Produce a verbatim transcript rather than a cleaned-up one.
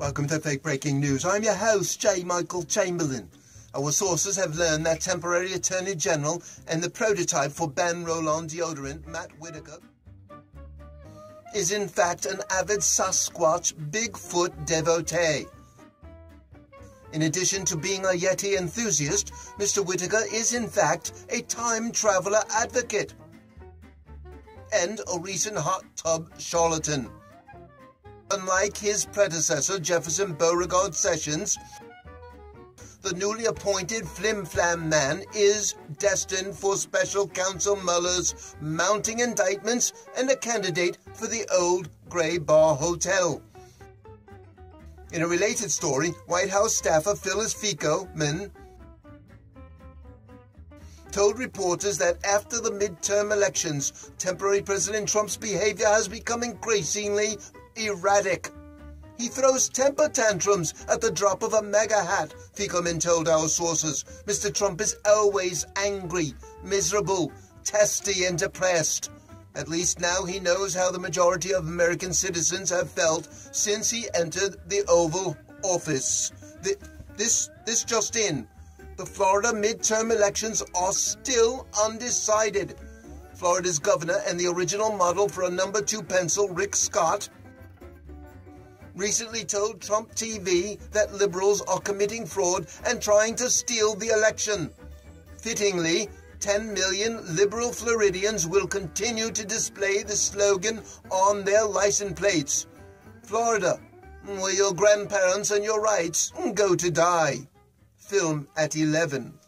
Welcome to Fake Breaking News. I'm your host, J. Michael Chamberlain. Our sources have learned that temporary Attorney General and the prototype for Ben Roll-On deodorant, Matt Whittaker, is in fact an avid Sasquatch Bigfoot devotee. In addition to being a Yeti enthusiast, Mister Whittaker is in fact a time traveler advocate and a recent hot tub charlatan. Unlike his predecessor, Jefferson Beauregard Sessions, the newly appointed flim-flam man is destined for Special Counsel Mueller's mounting indictments and a candidate for the Old Grey Bar Hotel. In a related story, White House staffer Phyllis Ficcoman told reporters that after the midterm elections, temporary President Trump's behavior has become increasingly erratic. He throws temper tantrums at the drop of a MAGA hat, Ficcoman told our sources. Mister Trump is always angry, miserable, testy and depressed. At least now he knows how the majority of American citizens have felt since he entered the Oval Office. The, this, this just in. The Florida midterm elections are still undecided. Florida's governor and the original model for a number two pencil, Rick Scott, recently told Trump T V that liberals are committing fraud and trying to steal the election. Fittingly, ten million liberal Floridians will continue to display the slogan on their license plates. Florida, where your grandparents and your rights go to die. Film at eleven.